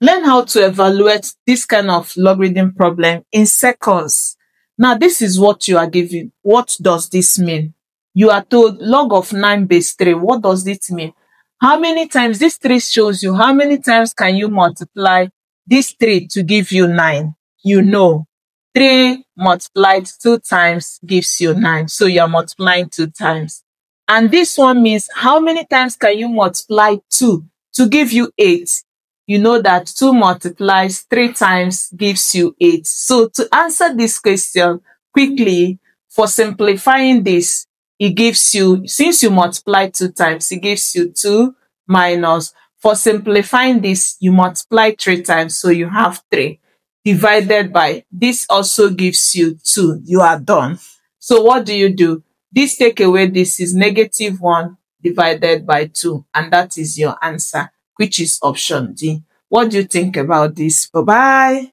Learn how to evaluate this kind of logarithm problem in seconds. Now, this is what you are given. What does this mean? You are told log of 9 base 3. What does this mean? How many times this 3 shows you? How many times can you multiply this 3 to give you 9? You know, 3 multiplied 2 times gives you 9. So you are multiplying 2 times. And this one means how many times can you multiply 2 to give you 8? You know that 2 multiplies 3 times gives you 8. So to answer this question quickly, for simplifying this, it gives you, since you multiply 2 times, it gives you 2 minus. For simplifying this, you multiply 3 times, so you have 3. Divided by, this also gives you 2. You are done. So what do you do? This take away this is negative 1 divided by 2. And that is your answer, which is option D. What do you think about this? Bye-bye.